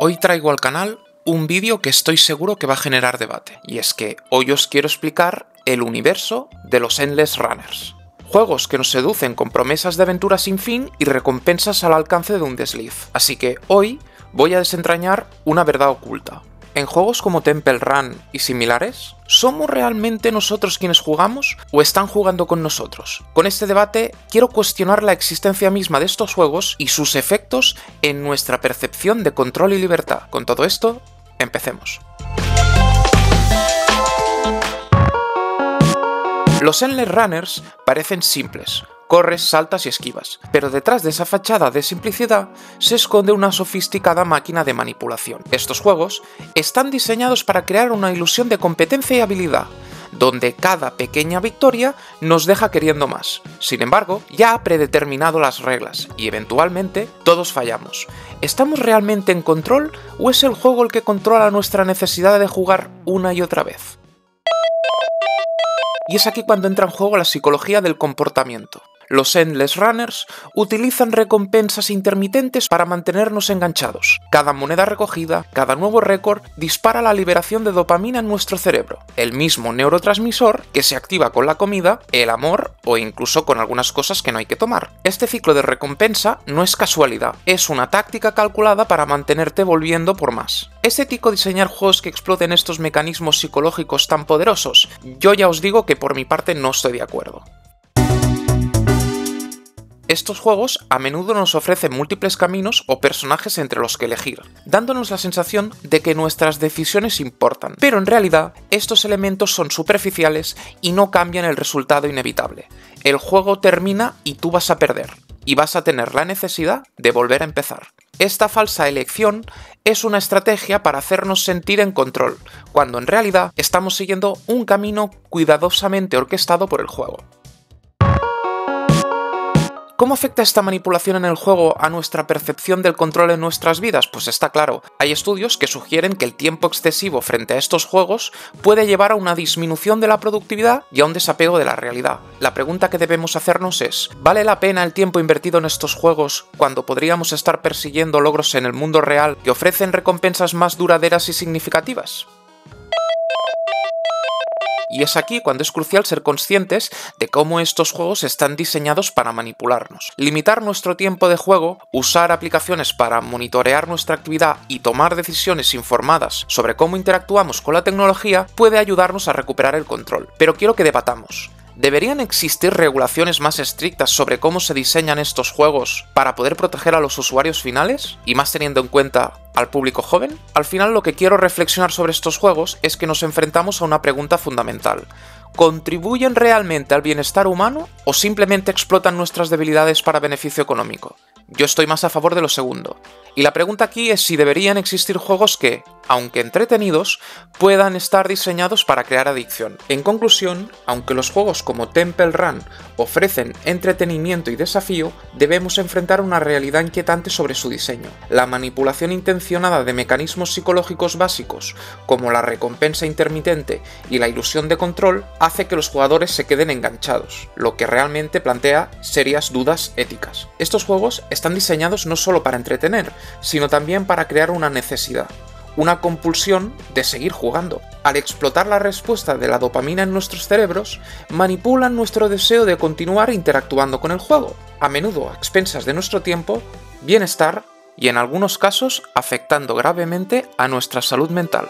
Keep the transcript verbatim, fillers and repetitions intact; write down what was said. Hoy traigo al canal un vídeo que estoy seguro que va a generar debate, y es que hoy os quiero explicar el universo de los Endless Runners. Juegos que nos seducen con promesas de aventura sin fin y recompensas al alcance de un desliz. Así que hoy voy a desentrañar una verdad oculta. ¿En juegos como Temple Run y similares, somos realmente nosotros quienes jugamos o están jugando con nosotros? Con este debate quiero cuestionar la existencia misma de estos juegos y sus efectos en nuestra percepción de control y libertad. Con todo esto, empecemos. Los Endless Runners parecen simples, corres, saltas y esquivas, pero detrás de esa fachada de simplicidad se esconde una sofisticada máquina de manipulación. Estos juegos están diseñados para crear una ilusión de competencia y habilidad, donde cada pequeña victoria nos deja queriendo más. Sin embargo, ya ha predeterminado las reglas, y eventualmente todos fallamos. ¿Estamos realmente en control o es el juego el que controla nuestra necesidad de jugar una y otra vez? Y es aquí cuando entra en juego la psicología del comportamiento. Los Endless Runners utilizan recompensas intermitentes para mantenernos enganchados. Cada moneda recogida, cada nuevo récord, dispara la liberación de dopamina en nuestro cerebro, el mismo neurotransmisor que se activa con la comida, el amor o incluso con algunas cosas que no hay que tomar. Este ciclo de recompensa no es casualidad, es una táctica calculada para mantenerte volviendo por más. ¿Es ético diseñar juegos que exploten estos mecanismos psicológicos tan poderosos? Yo ya os digo que por mi parte no estoy de acuerdo. Estos juegos a menudo nos ofrecen múltiples caminos o personajes entre los que elegir, dándonos la sensación de que nuestras decisiones importan. Pero en realidad, estos elementos son superficiales y no cambian el resultado inevitable. El juego termina y tú vas a perder, y vas a tener la necesidad de volver a empezar. Esta falsa elección es una estrategia para hacernos sentir en control, cuando en realidad estamos siguiendo un camino cuidadosamente orquestado por el juego. ¿Cómo afecta esta manipulación en el juego a nuestra percepción del control en nuestras vidas? Pues está claro, hay estudios que sugieren que el tiempo excesivo frente a estos juegos puede llevar a una disminución de la productividad y a un desapego de la realidad. La pregunta que debemos hacernos es, ¿vale la pena el tiempo invertido en estos juegos cuando podríamos estar persiguiendo logros en el mundo real que ofrecen recompensas más duraderas y significativas? Y es aquí cuando es crucial ser conscientes de cómo estos juegos están diseñados para manipularnos. Limitar nuestro tiempo de juego, usar aplicaciones para monitorear nuestra actividad y tomar decisiones informadas sobre cómo interactuamos con la tecnología puede ayudarnos a recuperar el control. Pero quiero que debatamos. ¿Deberían existir regulaciones más estrictas sobre cómo se diseñan estos juegos para poder proteger a los usuarios finales? Y más teniendo en cuenta al público joven. Al final lo que quiero reflexionar sobre estos juegos es que nos enfrentamos a una pregunta fundamental. ¿Contribuyen realmente al bienestar humano o simplemente explotan nuestras debilidades para beneficio económico? Yo estoy más a favor de lo segundo. Y la pregunta aquí es si deberían existir juegos que, aunque entretenidos, puedan estar diseñados para crear adicción. En conclusión, aunque los juegos como Temple Run ofrecen entretenimiento y desafío, debemos enfrentar una realidad inquietante sobre su diseño. La manipulación intencionada de mecanismos psicológicos básicos, como la recompensa intermitente y la ilusión de control, hace que los jugadores se queden enganchados, lo que realmente plantea serias dudas éticas. Estos juegos están diseñados no solo para entretener, sino también para crear una necesidad, una compulsión de seguir jugando. Al explotar la respuesta de la dopamina en nuestros cerebros, manipulan nuestro deseo de continuar interactuando con el juego, a menudo a expensas de nuestro tiempo, bienestar y en algunos casos afectando gravemente a nuestra salud mental.